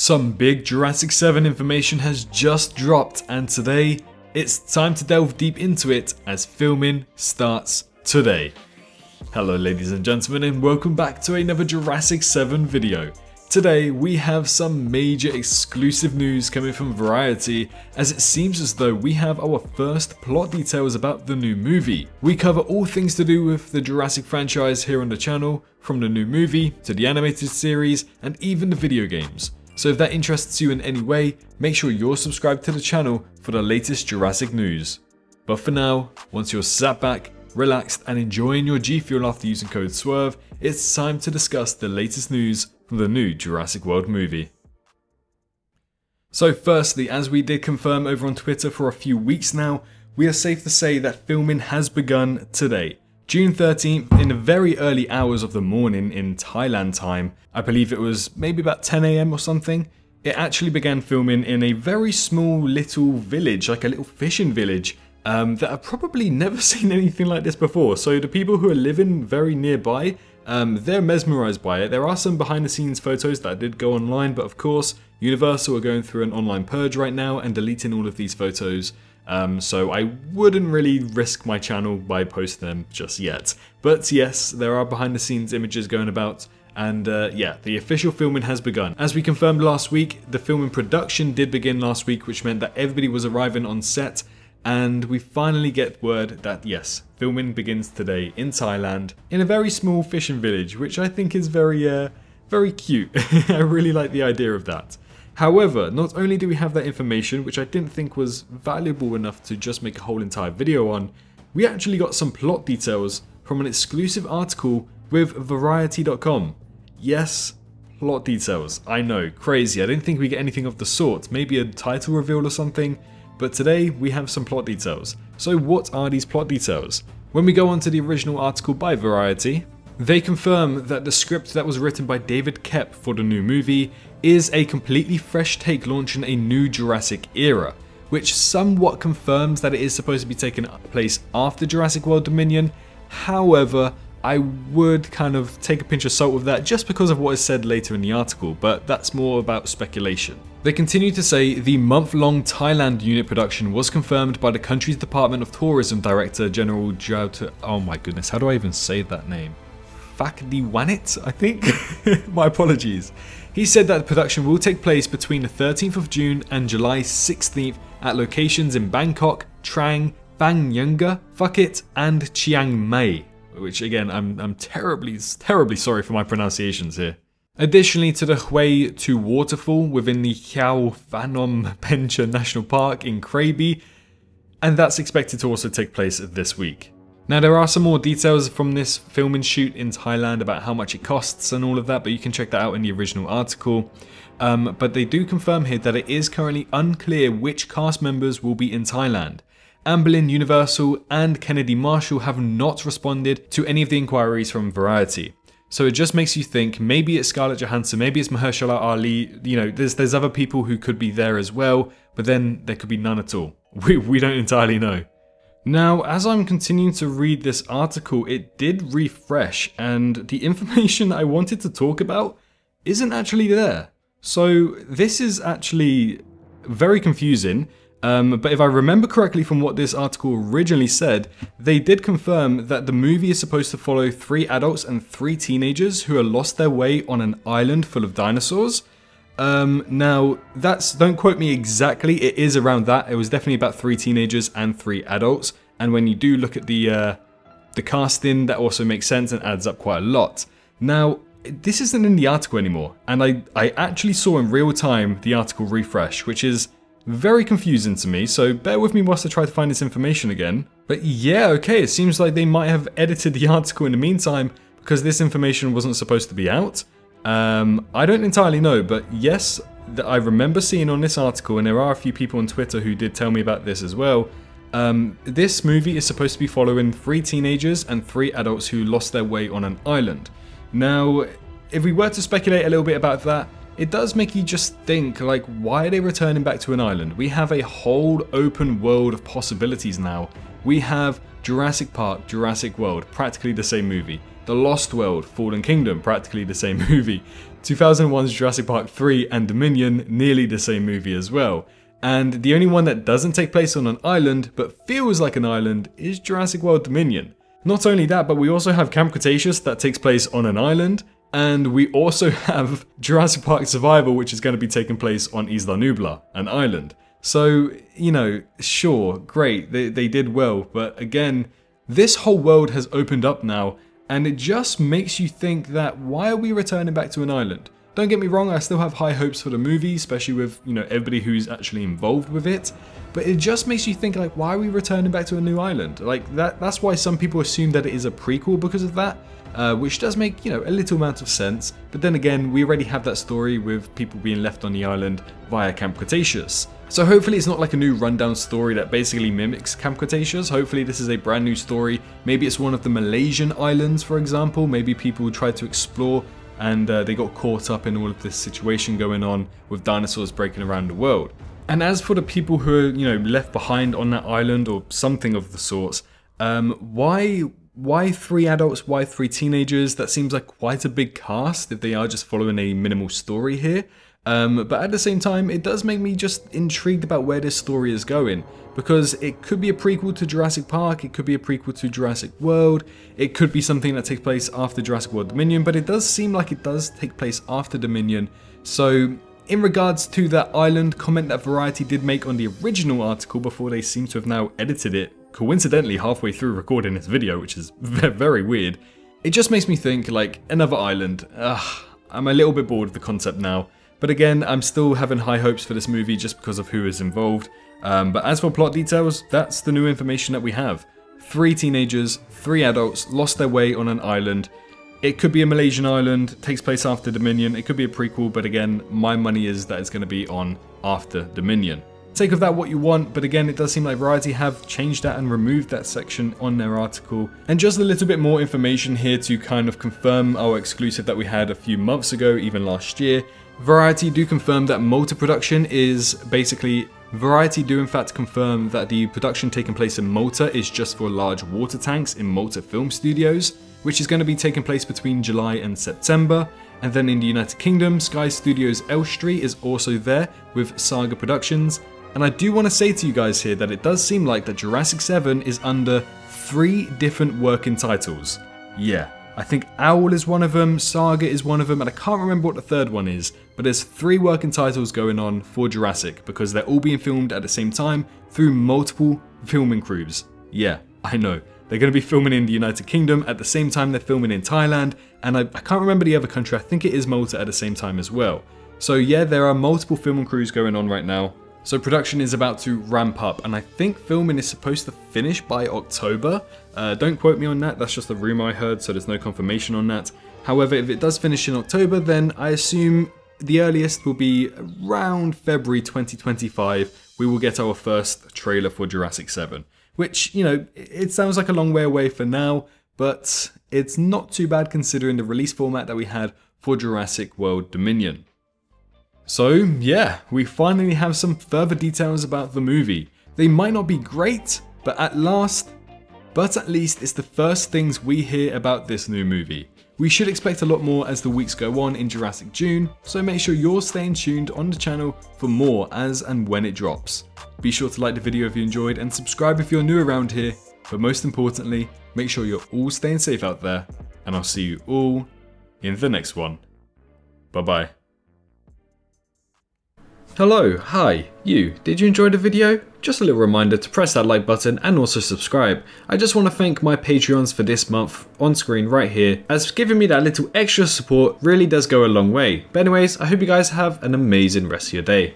Some big Jurassic 7 information has just dropped, and today it's time to delve deep into it as filming starts today. Hello ladies and gentlemen, and welcome back to another Jurassic 7 video. Today we have some major exclusive news coming from Variety, as it seems as though we have our first plot details about the new movie. We cover all things to do with the Jurassic franchise here on the channel, from the new movie to the animated series and even the video games. So if that interests you in any way, make sure you're subscribed to the channel for the latest Jurassic news. But for now, once you're sat back, relaxed and enjoying your G Fuel after using code SWRVE, it's time to discuss the latest news from the new Jurassic World movie. So firstly, as we did confirm over on Twitter for a few weeks now, we are safe to say that filming has begun today. June 13th, in the very early hours of the morning in Thailand time, I believe it was maybe about 10 AM or something, it actually began filming in a very small little village, like a little fishing village, that I've probably never seen anything like this before. So the people who are living very nearby, they're mesmerized by it. There are some behind the scenes photos that did go online, but of course Universal are going through an online purge right now and deleting all of these photos, so I wouldn't really risk my channel by posting them just yet. But yes, there are behind the scenes images going about. And yeah, the official filming has begun. As we confirmed last week, the filming production did begin last week, which meant that everybody was arriving on set. And we finally get word that yes, filming begins today in Thailand in a very small fishing village, which I think is very cute. I really like the idea of that. However, not only do we have that information, which I didn't think was valuable enough to just make a whole entire video on, we actually got some plot details from an exclusive article with Variety.com. Yes, plot details. I know, crazy. I didn't think we'd get anything of the sort. Maybe a title reveal or something. But today we have some plot details. So what are these plot details? When we go on to the original article by Variety, they confirm that the script that was written by David Koepp for the new movie is a completely fresh take launching a new Jurassic era, which somewhat confirms that it is supposed to be taking place after Jurassic World Dominion. However, I would kind of take a pinch of salt with that just because of what is said later in the article, but that's more about speculation. They continue to say the month-long Thailand unit production was confirmed by the country's Department of Tourism Director General Jouta. Oh my goodness, how do I even say that name? Fak the Wanit, I think? My apologies. He said that the production will take place between the 13th of June and July 16th at locations in Bangkok, Trang, Bang Yunga, Phuket and Chiang Mai. Which again, I'm terribly sorry for my pronunciations here. Additionally to the Hue Tu waterfall within the Khao Phanom Pencha National Park in Krabi, and that's expected to also take place this week. Now there are some more details from this filming shoot in Thailand about how much it costs and all of that, but you can check that out in the original article. But they do confirm here that it is currently unclear which cast members will be in Thailand. Amblin, Universal and Kennedy Marshall have not responded to any of the inquiries from Variety. So it just makes you think, maybe it's Scarlett Johansson, maybe it's Mahershala Ali, you know, there's other people who could be there as well, but then there could be none at all. We don't entirely know. Now, as I'm continuing to read this article, it did refresh and the information that I wanted to talk about isn't actually there. So this is actually very confusing. But if I remember correctly from what this article originally said, they did confirm that the movie is supposed to follow 3 adults and 3 teenagers who are lost their way on an island full of dinosaurs. Now, that's, don't quote me exactly, it is around that. It was definitely about 3 teenagers and 3 adults. And when you do look at the casting, that also makes sense and adds up quite a lot. Now, this isn't in the article anymore. And I actually saw in real time the article refresh, which is very confusing to me, so bear with me whilst I try to find this information again. But yeah, okay, it seems like they might have edited the article in the meantime because this information wasn't supposed to be out. I don't entirely know, but yes, I remember seeing on this article, and there are a few people on Twitter who did tell me about this as well. This movie is supposed to be following 3 teenagers and 3 adults who lost their way on an island. Now, if we were to speculate a little bit about that, it does make you just think, like, why are they returning back to an island? We have a whole open world of possibilities now. We have Jurassic Park, Jurassic World, practically the same movie. The Lost World, Fallen Kingdom, practically the same movie. 2001's Jurassic Park 3 and Dominion, nearly the same movie as well. And the only one that doesn't take place on an island, but feels like an island, is Jurassic World Dominion. Not only that, but we also have Camp Cretaceous that takes place on an island, and we also have Jurassic Park Survival, which is going to be taking place on Isla Nublar, an island. So, you know, sure, great, they did well, but again, this whole world has opened up now, and it just makes you think that why are we returning back to an island? Don't get me wrong, I still have high hopes for the movie, especially with, you know, everybody who's actually involved with it. But it just makes you think, like, why are we returning back to a new island? Like, that's why some people assume that it is a prequel because of that, which does make, you know, a little amount of sense. But then again, we already have that story with people being left on the island via Camp Cretaceous. So hopefully it's not like a new rundown story that basically mimics Camp Cretaceous. Hopefully this is a brand new story. Maybe it's one of the Malaysian islands, for example. Maybe people try to explore and they got caught up in all of this situation going on with dinosaurs breaking around the world. And as for the people who are, you know, left behind on that island or something of the sorts, why 3 adults, why 3 teenagers? That seems like quite a big cast if they are just following a minimal story here. But at the same time, it does make me just intrigued about where this story is going, because it could be a prequel to Jurassic Park, it could be a prequel to Jurassic World, it could be something that takes place after Jurassic World Dominion, but it does seem like it does take place after Dominion. So in regards to that island comment that Variety did make on the original article before they seem to have now edited it, coincidentally halfway through recording this video, which is very weird, it just makes me think, like, another island. Ugh, I'm a little bit bored of the concept now. But again, I'm still having high hopes for this movie just because of who is involved. But as for plot details, that's the new information that we have. 3 teenagers, 3 adults lost their way on an island. It could be a Malaysian island, takes place after Dominion. It could be a prequel, but again, my money is that it's going to be on after Dominion. Take of that what you want, but again, it does seem like Variety have changed that and removed that section on their article. And just a little bit more information here to kind of confirm our exclusive that we had a few months ago, even last year. Variety do confirm that Malta production is basically... Variety do in fact confirm that the production taking place in Malta is just for large water tanks in Malta Film Studios, which is going to be taking place between July and September. And then in the United Kingdom, Sky Studios Elstree is also there with Saga Productions. And I do want to say to you guys here that it does seem like that Jurassic 7 is under 3 different working titles. Yeah. I think Owl is one of them, Saga is one of them, and I can't remember what the third one is, but there's 3 working titles going on for Jurassic because they're all being filmed at the same time through multiple filming crews. Yeah, I know. They're going to be filming in the United Kingdom at the same time they're filming in Thailand, and I can't remember the other country. I think it is Malta at the same time as well. So yeah, there are multiple filming crews going on right now. So production is about to ramp up, and I think filming is supposed to finish by October. Don't quote me on that, that's just a rumor I heard, so there's no confirmation on that. However, if it does finish in October, then I assume the earliest will be around February 2025, we will get our first trailer for Jurassic 7. Which, you know, it sounds like a long way away for now, but it's not too bad considering the release format that we had for Jurassic World Dominion. So yeah, we finally have some further details about the movie. They might not be great, but at least it's the first things we hear about this new movie. We should expect a lot more as the weeks go on in Jurassic June, so make sure you're staying tuned on the channel for more as and when it drops. Be sure to like the video if you enjoyed and subscribe if you're new around here, but most importantly, make sure you're all staying safe out there, and I'll see you all in the next one. Bye bye. Hello, hi, you, did you enjoy the video? Just a little reminder to press that like button and also subscribe. I just want to thank my Patreons for this month on screen right here, as giving me that little extra support really does go a long way. But anyways, I hope you guys have an amazing rest of your day.